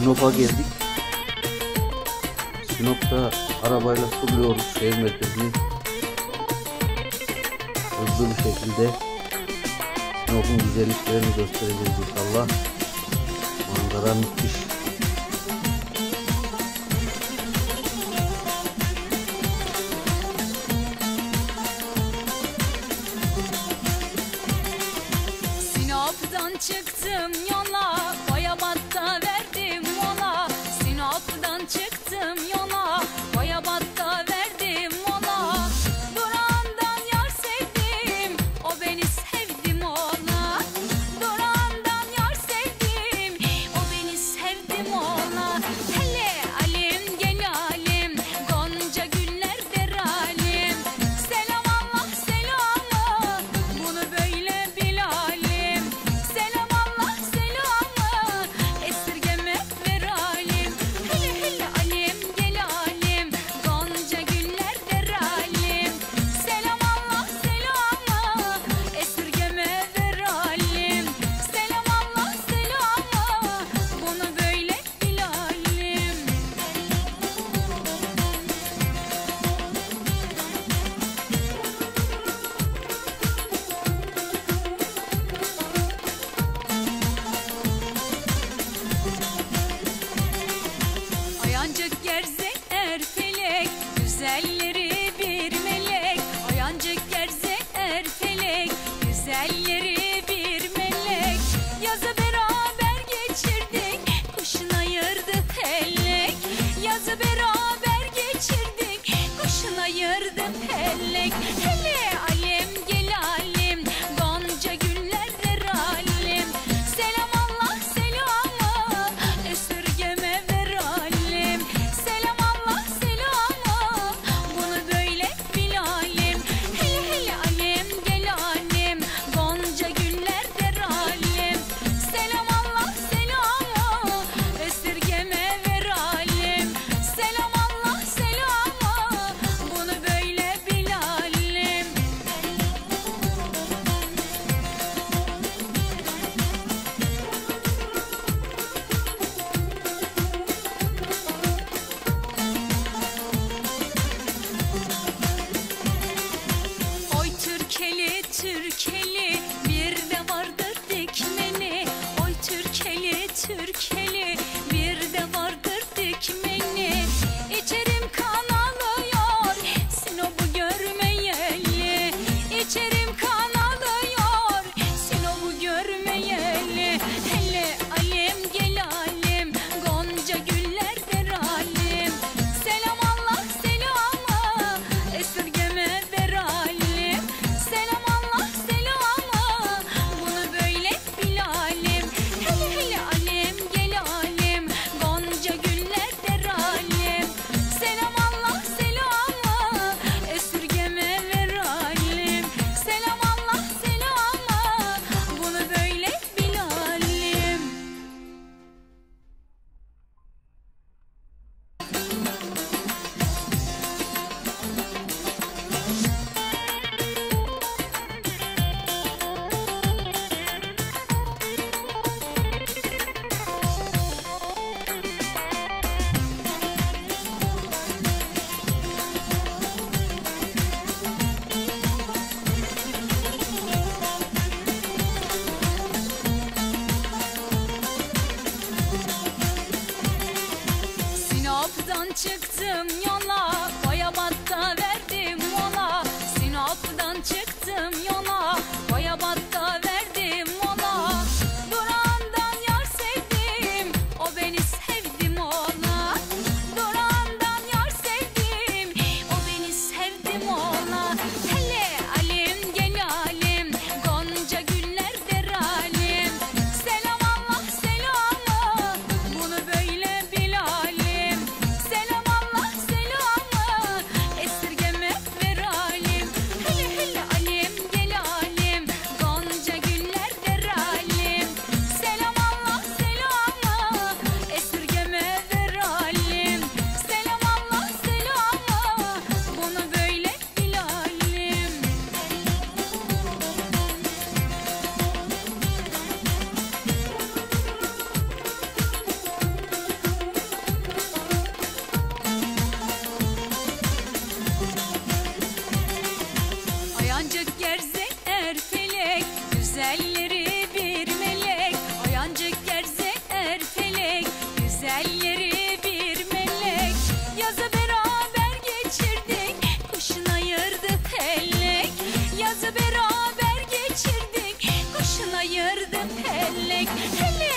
Sinop'a geldik. Sinop'ta arabayla suluyoruz şehir merkezini. Hızlı bir şekilde Sinop'un güzelliklerini göstereceğiz inşallah. Mangara müthiş. Sinop'tan çıktım yola, Bayabat'ta verdim mola. Sinop'tan çıktım yola, Bayabat'ta verdim mola. Durağından yar sevdim, o beni sevdim ona. Durağından yar sevdim, o beni sevdim ona. Hele alim gel alim, Gonca güller der alim. Selam Allah selamı, bunu böyle bil alim. Selam Allah selamı, esirgeme ver alim. Hele hele alim gel alim, Gonca güller der alim. Selam Allah selamı, esirgeme ver alim. Selam Allah selamı, bunu böyle bil alim. Ayancık Gerze Erfelek, güzelleri bir melek. Ayancık Gerze Erfelek, güzelleri bir melek. Yazı beraber geçirdik, kışın ayırdı felek. Yazı beraber geçirdik, kışın ayırdı felek. Hele alim gel alim, Gonca güller der alim. Selam Allah selamı, esirgeme ver alim. Selam Allah selamı, bunu böyle bil alim. Hele hele alim gel alim, Gonca güller der alim. Selam Allah selamı, esirgeme ver alim. Selam Allah selamı, bunu böyle bil alim. Oy Türkeli Türkeli, bir de vardır dikmeni. Oy Türkeli Türkeli, bir de vardır dikmeni. İçerim kan alıyor, Sinop'u görmeyeli. İçerim kan alıyor, Sinop'u görmeyeli. Hele alim gel alim, Gonca güller der alim. Selam Allah selamı, esirgeme ver alim. Selam Allah selamı, bunu böyle bil alim. Hele hele alim gel alim, Gonca güller der alim. Selam Allah selamı, esirgeme ver alim. Selam Allah selamı, bunu böyle bil alim. Sinop'tan çıktım yola, Bayabat'ta verdim mola. Sinop'tan çıktım yola, Bayabat'ta verdim mola. Durağından yar sevdim, o beni sevdim ona. Durağından yar sevdim, o beni sevdim ona. Hele alim gel alim, Gonca güller der alim. Selam Allah selamı, bunu böyle bil alim. Selam Allah Nerede Erfelek?